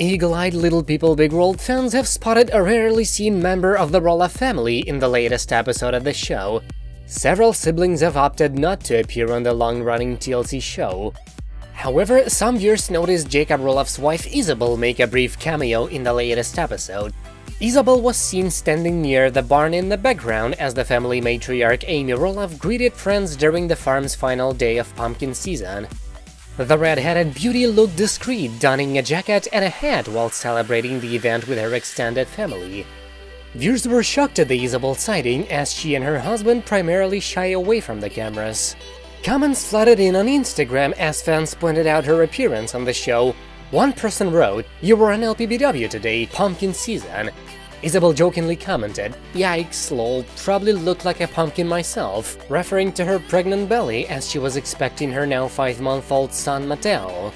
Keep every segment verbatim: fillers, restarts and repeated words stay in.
Eagle-eyed Little People Big World fans have spotted a rarely seen member of the Roloff family in the latest episode of the show. Several siblings have opted not to appear on the long-running T L C show. However, some viewers noticed Jacob Roloff's wife Isabel make a brief cameo in the latest episode. Isabel was seen standing near the barn in the background as the family matriarch Amy Roloff greeted friends during the farm's final day of pumpkin season. The red-headed beauty looked discreet, donning a jacket and a hat while celebrating the event with her extended family. Viewers were shocked at the Isabel sighting, as she and her husband primarily shy away from the cameras. Comments flooded in on Instagram as fans pointed out her appearance on the show. One person wrote, "You were on L P B W today, pumpkin season." Isabel jokingly commented, "Yikes, lol, probably looked like a pumpkin myself," referring to her pregnant belly as she was expecting her now five-month-old son Mateo.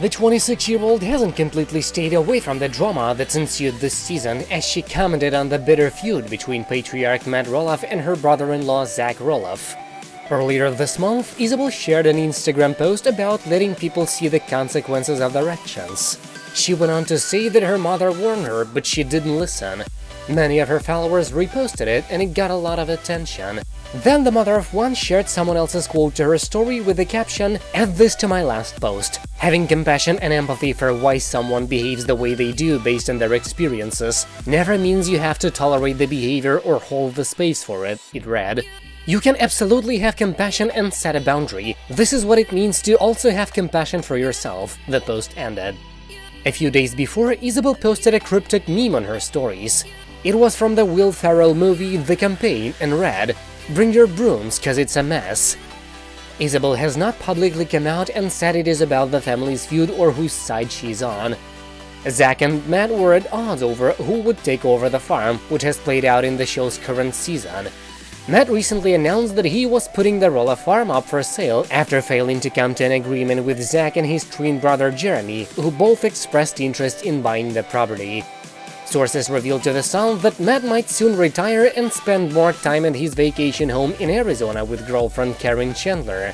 The twenty-six-year-old hasn't completely stayed away from the drama that's ensued this season, as she commented on the bitter feud between patriarch Matt Roloff and her brother-in-law Zach Roloff. Earlier this month, Isabel shared an Instagram post about letting people see the consequences of their actions. She went on to say that her mother warned her, but she didn't listen. Many of her followers reposted it, and it got a lot of attention. Then the mother of one shared someone else's quote to her story with the caption, "Add this to my last post. Having compassion and empathy for why someone behaves the way they do based on their experiences never means you have to tolerate the behavior or hold the space for it," it read. "You can absolutely have compassion and set a boundary. This is what it means to also have compassion for yourself," the post ended. A few days before, Isabel posted a cryptic meme on her stories. It was from the Will Ferrell movie The Campaign and read, "Bring your brooms, cause it's a mess." Isabel has not publicly come out and said it is about the family's feud or whose side she's on. Zach and Matt were at odds over who would take over the farm, which has played out in the show's current season. Matt recently announced that he was putting the Roloff farm up for sale after failing to come to an agreement with Zach and his twin brother Jeremy, who both expressed interest in buying the property. Sources revealed to The Sun that Matt might soon retire and spend more time at his vacation home in Arizona with girlfriend Karen Chandler.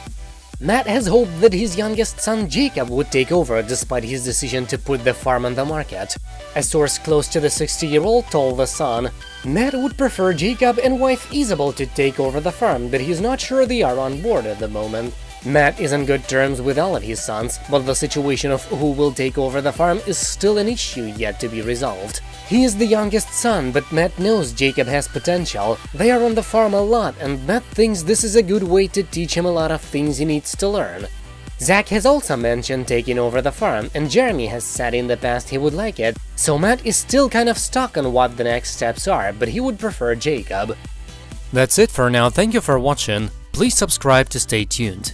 Matt has hoped that his youngest son Jacob would take over despite his decision to put the farm on the market. A source close to the sixty-year-old told The Sun, Matt would prefer Jacob and wife Isabel to take over the farm, but he's not sure they are on board at the moment. Matt is on good terms with all of his sons, but the situation of who will take over the farm is still an issue yet to be resolved. He is the youngest son, but Matt knows Jacob has potential. They are on the farm a lot, and Matt thinks this is a good way to teach him a lot of things he needs to learn. Zach has also mentioned taking over the farm, and Jeremy has said in the past he would like it, so Matt is still kind of stuck on what the next steps are, but he would prefer Jacob. That's it for now. Thank you for watching. Please subscribe to stay tuned.